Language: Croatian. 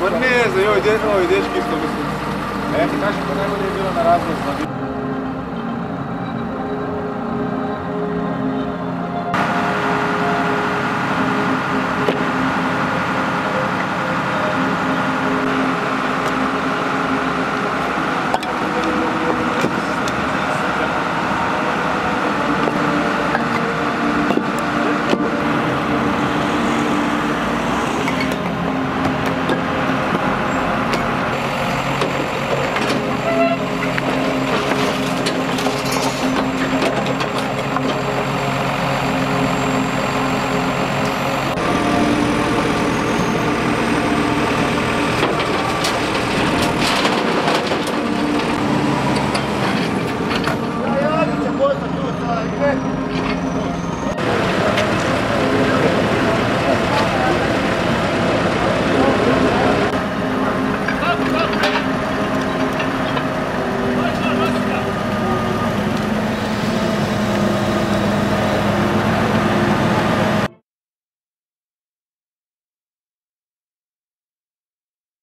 Ma ne, za joj dečki isto mislim. Ne, ti kažem, to najbolje je bilo na razlog.